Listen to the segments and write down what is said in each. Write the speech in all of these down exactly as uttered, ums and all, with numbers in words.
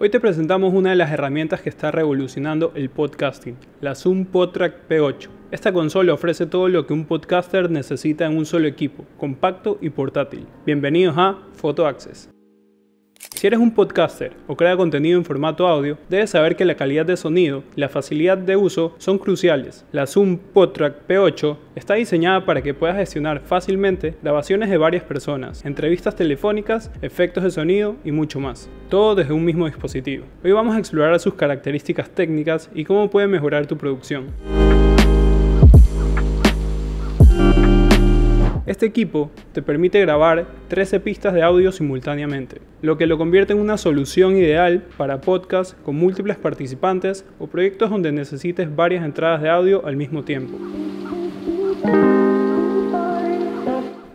Hoy te presentamos una de las herramientas que está revolucionando el podcasting, la Zoom PodTrak P ocho. Esta consola ofrece todo lo que un podcaster necesita en un solo equipo, compacto y portátil. Bienvenidos a FotoAcces. Si eres un podcaster o crea contenido en formato audio, debes saber que la calidad de sonido y la facilidad de uso son cruciales. La Zoom PodTrak P ocho está diseñada para que puedas gestionar fácilmente grabaciones de varias personas, entrevistas telefónicas, efectos de sonido y mucho más, todo desde un mismo dispositivo. Hoy vamos a explorar sus características técnicas y cómo puede mejorar tu producción. Este equipo te permite grabar trece pistas de audio simultáneamente, lo que lo convierte en una solución ideal para podcasts con múltiples participantes o proyectos donde necesites varias entradas de audio al mismo tiempo.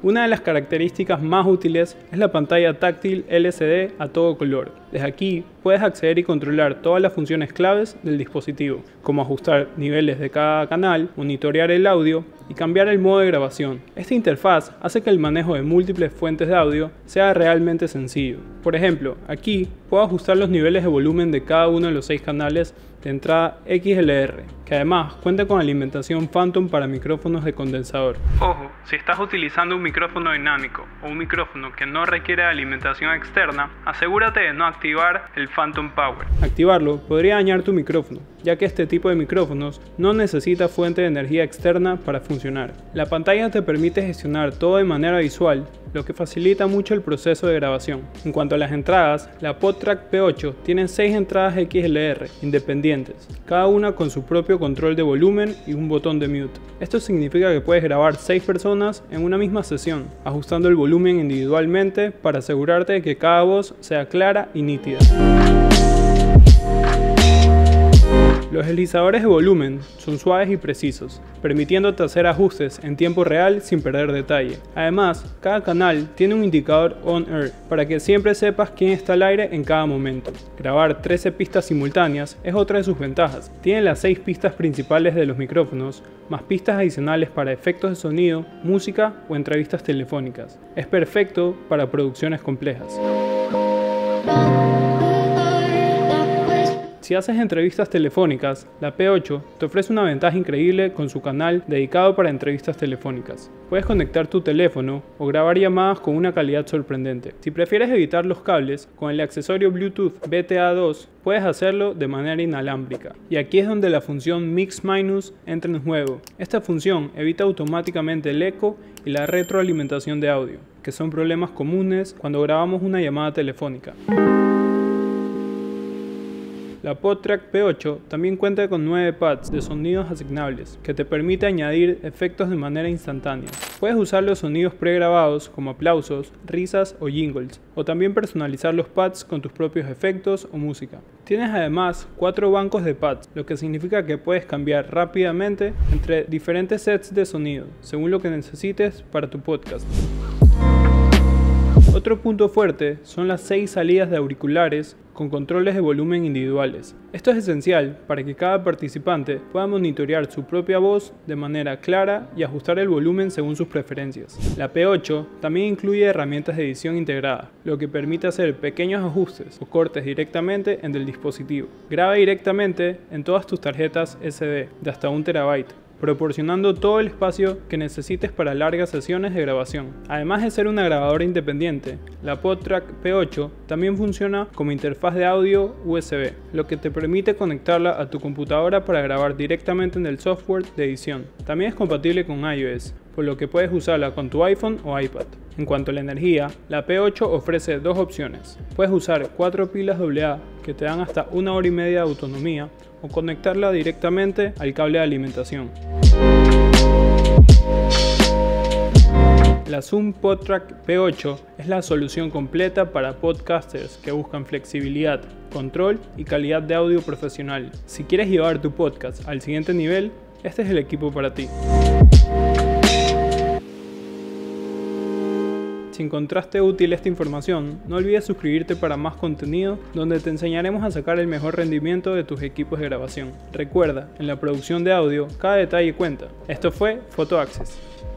Una de las características más útiles es la pantalla táctil L C D a todo color. Desde aquí puedes acceder y controlar todas las funciones claves del dispositivo, como ajustar niveles de cada canal, monitorear el audio y cambiar el modo de grabación. Esta interfaz hace que el manejo de múltiples fuentes de audio sea realmente sencillo. Por ejemplo, aquí puedo ajustar los niveles de volumen de cada uno de los seis canales de entrada X L R, que además cuenta con alimentación Phantom para micrófonos de condensador. Ojo, si estás utilizando un micrófono dinámico o un micrófono que no requiere alimentación externa, asegúrate de no activar el Phantom Power. Activarlo podría dañar tu micrófono, ya que este tipo de micrófonos no necesita fuente de energía externa para funcionar. La pantalla te permite gestionar todo de manera visual, lo que facilita mucho el proceso de grabación. En cuanto a las entradas, la PodTrak P ocho tiene seis entradas X L R independientes, cada una con su propio control de volumen y un botón de mute. Esto significa que puedes grabar seis personas en una misma sesión, ajustando el volumen individualmente para asegurarte de que cada voz sea clara y nítida. Los deslizadores de volumen son suaves y precisos, permitiéndote hacer ajustes en tiempo real sin perder detalle. Además, cada canal tiene un indicador on-air para que siempre sepas quién está al aire en cada momento. Grabar trece pistas simultáneas es otra de sus ventajas. Tiene las seis pistas principales de los micrófonos, más pistas adicionales para efectos de sonido, música o entrevistas telefónicas. Es perfecto para producciones complejas. Si haces entrevistas telefónicas, la P ocho te ofrece una ventaja increíble con su canal dedicado para entrevistas telefónicas. Puedes conectar tu teléfono o grabar llamadas con una calidad sorprendente. Si prefieres evitar los cables, con el accesorio Bluetooth B T A dos puedes hacerlo de manera inalámbrica. Y aquí es donde la función Mix Minus entra en juego. Esta función evita automáticamente el eco y la retroalimentación de audio, que son problemas comunes cuando grabamos una llamada telefónica. La PodTrak P ocho también cuenta con nueve pads de sonidos asignables, que te permite añadir efectos de manera instantánea. Puedes usar los sonidos pregrabados como aplausos, risas o jingles, o también personalizar los pads con tus propios efectos o música. Tienes además cuatro bancos de pads, lo que significa que puedes cambiar rápidamente entre diferentes sets de sonido, según lo que necesites para tu podcast. Otro punto fuerte son las seis salidas de auriculares con controles de volumen individuales. Esto es esencial para que cada participante pueda monitorear su propia voz de manera clara y ajustar el volumen según sus preferencias. La P ocho también incluye herramientas de edición integrada, lo que permite hacer pequeños ajustes o cortes directamente en el dispositivo. Graba directamente en todas tus tarjetas S D de hasta un terabyte, proporcionando todo el espacio que necesites para largas sesiones de grabación. Además de ser una grabadora independiente, la PodTrak P ocho también funciona como interfaz de audio U S B, lo que te permite conectarla a tu computadora para grabar directamente en el software de edición. También es compatible con iOS, por lo que puedes usarla con tu iPhone o iPad. En cuanto a la energía, la P ocho ofrece dos opciones. Puedes usar cuatro pilas doble A que te dan hasta una hora y media de autonomía o conectarla directamente al cable de alimentación. La Zoom PodTrak P ocho es la solución completa para podcasters que buscan flexibilidad, control y calidad de audio profesional. Si quieres llevar tu podcast al siguiente nivel, este es el equipo para ti. Si encontraste útil esta información, no olvides suscribirte para más contenido donde te enseñaremos a sacar el mejor rendimiento de tus equipos de grabación. Recuerda, en la producción de audio, cada detalle cuenta. Esto fue FotoAcces.